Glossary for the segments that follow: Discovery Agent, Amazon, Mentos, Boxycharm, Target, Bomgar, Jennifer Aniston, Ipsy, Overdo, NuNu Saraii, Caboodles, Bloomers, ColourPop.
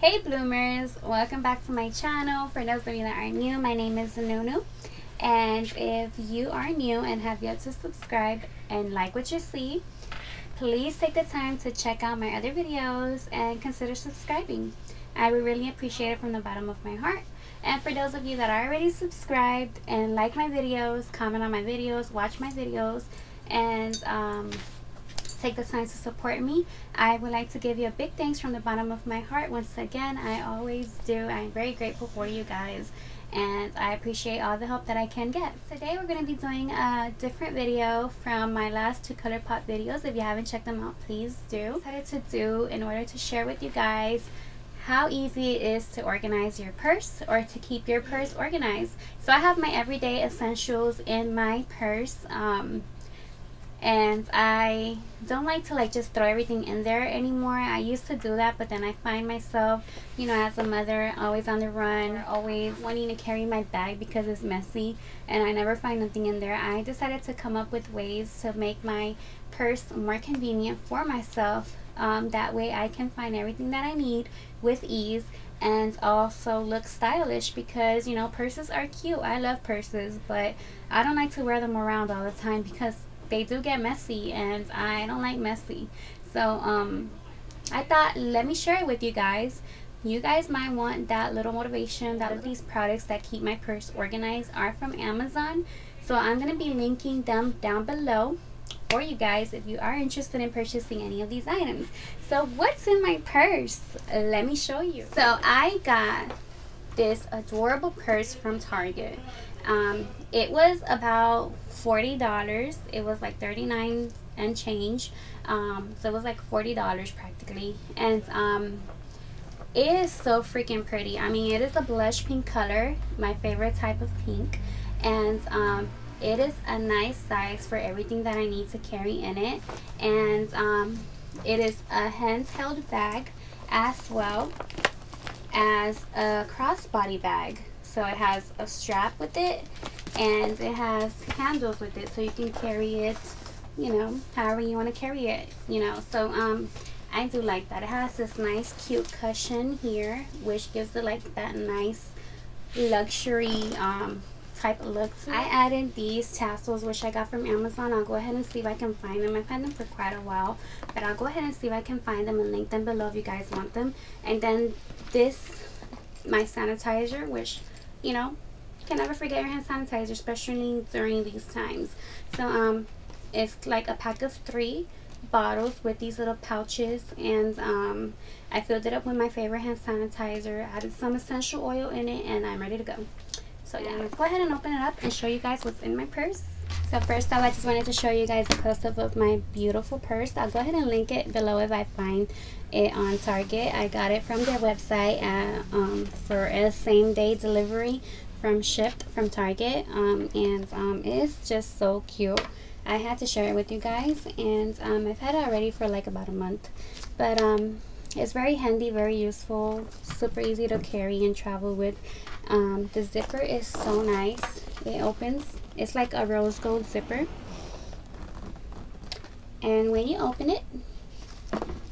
Hey bloomers, welcome back to my channel. For those of you that are new, my name is NuNu, and if you are new and have yet to subscribe and like what you see, please take the time to check out my other videos and consider subscribing. I would really appreciate it from the bottom of my heart. And for those of you that are already subscribed and like my videos, comment on my videos, watch my videos, and take the time to support me, I would like to give you a big thanks from the bottom of my heart. Once again, I always do. I'm very grateful for you guys, and I appreciate all the help that I can get. Today we're going to be doing a different video from my last two ColourPop videos. If you haven't checked them out, please do. I decided to do in order to share with you guys how easy it is to organize your purse, or to keep your purse organized. So I have my everyday essentials in my purse, and I don't like to just throw everything in there anymore. I used to do that, but then I find myself, you know, as a mother, always on the run, always wanting to carry my bag because it's messy and I never find nothing in there. I decided to come up with ways to make my purse more convenient for myself. That way I can find everything that I need with ease and also look stylish, because you know, purses are cute. I love purses, but I don't like to wear them around all the time because they do get messy and I don't like messy. So I thought, let me share it with you guys. You guys might want that little motivation. That all of these products that keep my purse organized are from Amazon, so I'm going to be linking them down below for you guys if you are interested in purchasing any of these items. So what's in my purse? Let me show you. So I got this adorable purse from Target. It was about $40. It was like $39 and change. So it was like $40 practically, and it is so freaking pretty. I mean, it is a blush pink color, my favorite type of pink, and it is a nice size for everything that I need to carry in it. And it is a handheld bag as well as a crossbody bag. So it has a strap with it, and it has handles with it, so you can carry it, you know, however you want to carry it, you know. So I do like that. It has this nice cute cushion here, which gives it like that nice luxury type of look to it. I added these tassels, which I got from Amazon. I'll go ahead and see if I can find them. I've had them for quite a while, but I'll go ahead and see if I can find them and link them below if you guys want them. And then this, my sanitizer, which, you know, you can never forget your hand sanitizer, especially during these times. So it's like a pack of 3 bottles with these little pouches, and I filled it up with my favorite hand sanitizer, added some essential oil in it, and I'm ready to go. So yeah, let's go ahead and open it up and show you guys what's in my purse. So first off, I just wanted to show you guys a close-up of my beautiful purse. I'll go ahead and link it below if I find it on Target. I got it from their website at, for a same-day delivery from shipped from Target, and it's just so cute. I had to share it with you guys, and I've had it already for like about a month, but it's very handy, very useful, super easy to carry and travel with. The zipper is so nice. It opens, it's like a rose gold zipper, and when you open it,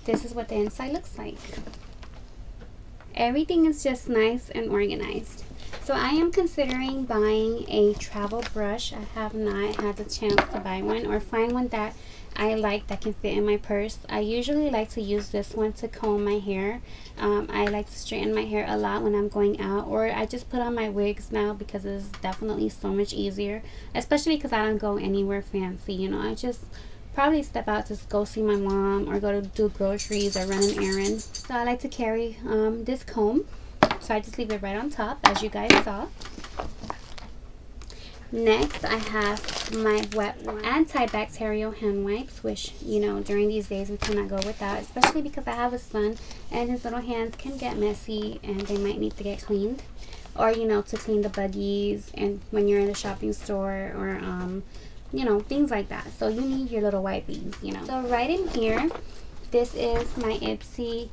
this is what the inside looks like. Everything is just nice and organized. So I am considering buying a travel brush. I have not had the chance to buy one or find one that I like that can fit in my purse. I usually like to use this one to comb my hair. I like to straighten my hair a lot when I'm going out, or I just put on my wigs now because it's definitely so much easier, especially because I don't go anywhere fancy, you know. I just probably step out, just go see my mom, or go to do groceries, or run an errand. So I like to carry this comb, so I just leave it right on top, as you guys saw. Next, I have my wet antibacterial hand wipes, which, you know, during these days we cannot go without, especially because I have a son and his little hands can get messy and they might need to get cleaned, or, you know, to clean the buggies and when you're in the shopping store, or you know, things like that. So you need your little wipes, you know. So right in here, this is my Ipsy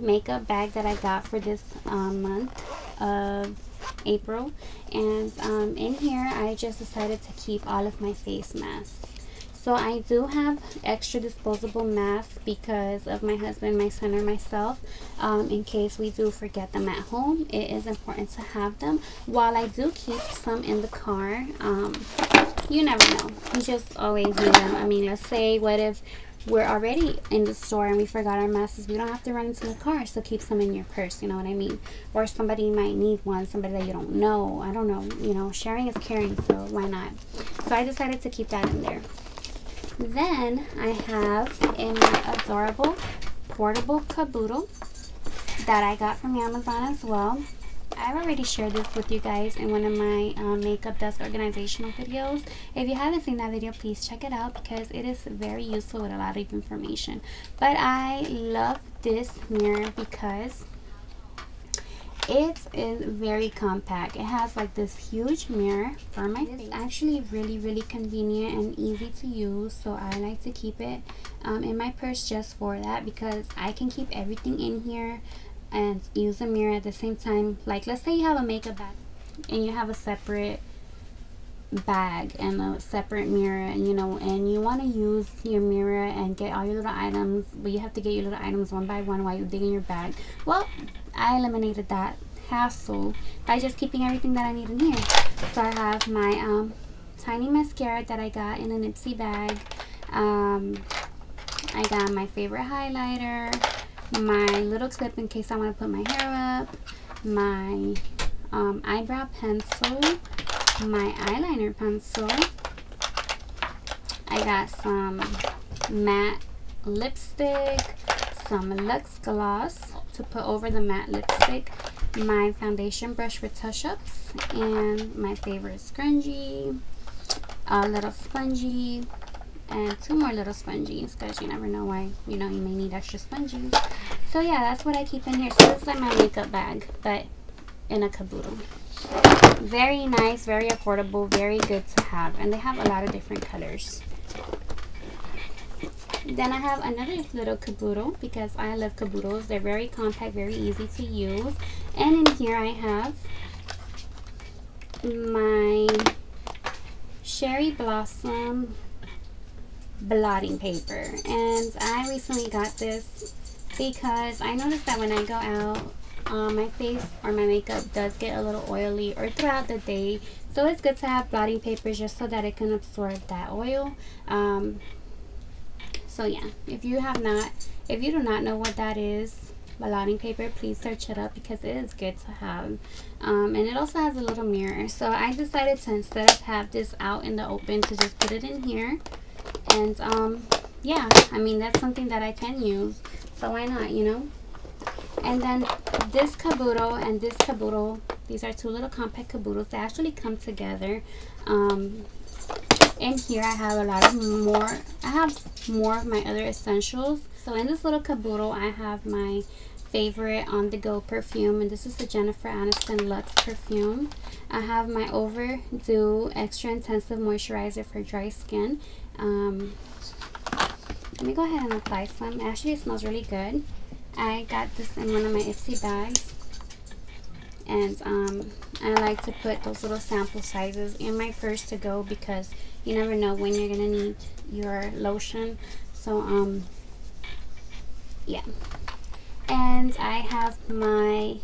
makeup bag that I got for this month of April, and in here I just decided to keep all of my face masks. So I do have extra disposable masks because of my husband, my son, or myself. In case we do forget them at home, it is important to have them. While I do keep some in the car, you never know. You just always need them. I mean, let's say, what if we're already in the store and we forgot our masks? We don't have to run into the car, so keep some in your purse, you know what I mean? Or somebody might need one, somebody that you don't know. I don't know, you know, sharing is caring, so why not? So I decided to keep that in there. Then I have in my adorable portable caboodle that I got from Amazon as well. I've already shared this with you guys in one of my makeup desk organizational videos. If you haven't seen that video, please check it out because it is very useful with a lot of information. But I love this mirror because it is very compact. It has like this huge mirror for my face. It's actually really convenient and easy to use, so I like to keep it in my purse just for that, because I can keep everything in here and use a mirror at the same time. Like, let's say you have a makeup bag and you have a separate bag and a separate mirror, and you know, and you want to use your mirror and get all your little items, but you have to get your little items one by one while you dig in your bag. Well, I eliminated that hassle by just keeping everything that I need in here. So I have my tiny mascara that I got in an Ipsy bag. I got my favorite highlighter, my little clip in case I want to put my hair up, my eyebrow pencil, my eyeliner pencil. I got some matte lipstick, some luxe gloss to put over the matte lipstick, my foundation brush for touch-ups, and my favorite scrunchie, a little spongy, and two more little spongies, because you never know why, you know, you may need extra spongies. So yeah, that's what I keep in here. So it's like my makeup bag, but in a caboodle. Very nice, very affordable, very good to have, and they have a lot of different colors. Then I have another little caboodle because I love caboodles. They're very compact, very easy to use. And in here I have my cherry blossom blotting paper, and I recently got this because I noticed that when I go out, my face or my makeup does get a little oily or throughout the day, so it's good to have blotting paper just so that it can absorb that oil. So yeah, if you do not know what that is, blotting paper, please search it up because it is good to have. And it also has a little mirror, so I decided to, instead of have this out in the open, to just put it in here. And yeah, I mean, that's something that I can use, so why not, you know? And then this caboodle and this caboodle, these are two little compact caboodles. They actually come together. In here I have a lot of more, I have more of my other essentials. So in this little caboodle I have my favorite on-the-go perfume, and this is the Jennifer Aniston Luxe perfume. I have my Overdo Extra Intensive Moisturizer for dry skin. Let me go ahead and apply some. Actually, it smells really good. I got this in one of my Ipsy bags, and I like to put those little sample sizes in my purse to go, because you never know when you're gonna need your lotion. So yeah. And I have my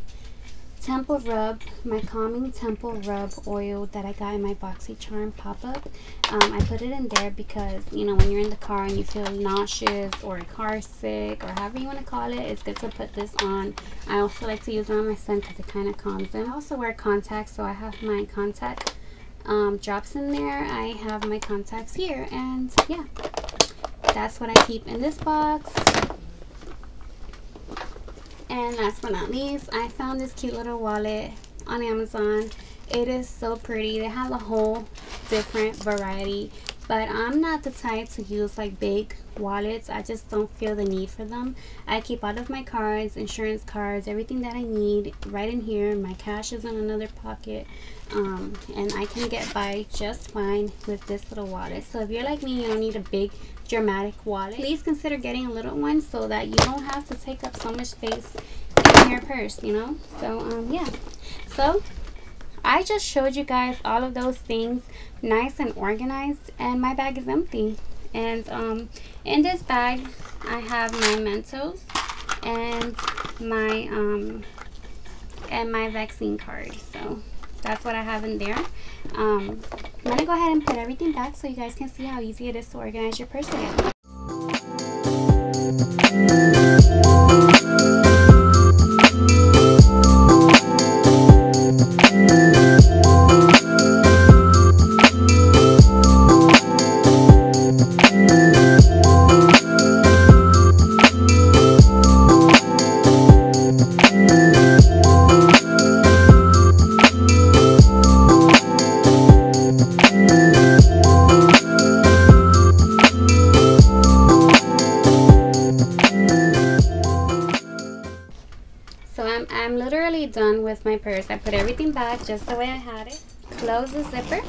temple rub, my calming temple rub oil that I got in my Boxycharm pop-up. I put it in there because, you know, when you're in the car and you feel nauseous or car sick or however you want to call it, it's good to put this on. I also like to use it on my son because it kind of calms him. I also wear contacts, so I have my contact drops in there. I have my contacts here, and yeah, that's what I keep in this box. And last but not least, I found this cute little wallet on Amazon. It is so pretty. They have a whole different variety, but I'm not the type to use like big wallets. I just don't feel the need for them. I keep all of my cards, insurance cards, everything that I need right in here. My cash is in another pocket, and I can get by just fine with this little wallet. So if you're like me, you don't need a big dramatic wallet, please consider getting a little one so that you don't have to take up so much space in your purse, you know. So yeah, so I just showed you guys all of those things nice and organized, and my bag is empty. And in this bag I have my Mentos and my vaccine card. So that's what I have in there. I'm gonna go ahead and put everything back so you guys can see how easy it is to organize your purse again. I put everything back just the way I had it, close the zipper,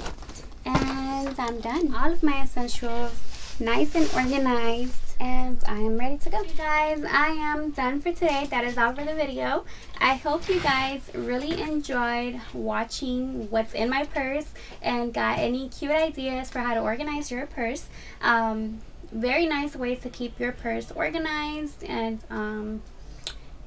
and I'm done. All of my essentials nice and organized, and I am ready to go. Hey guys, I am done for today. That is all for the video. I hope you guys really enjoyed watching what's in my purse and got any cute ideas for how to organize your purse. Very nice ways to keep your purse organized, and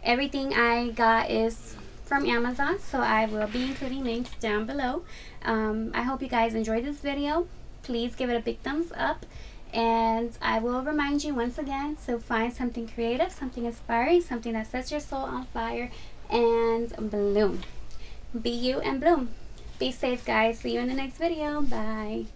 everything I got is from Amazon, so I will be including links down below. I hope you guys enjoyed this video. Please give it a big thumbs up, and I will remind you once again to find something creative, something inspiring, something that sets your soul on fire and bloom. Be you and bloom. Be safe, guys. See you in the next video. Bye.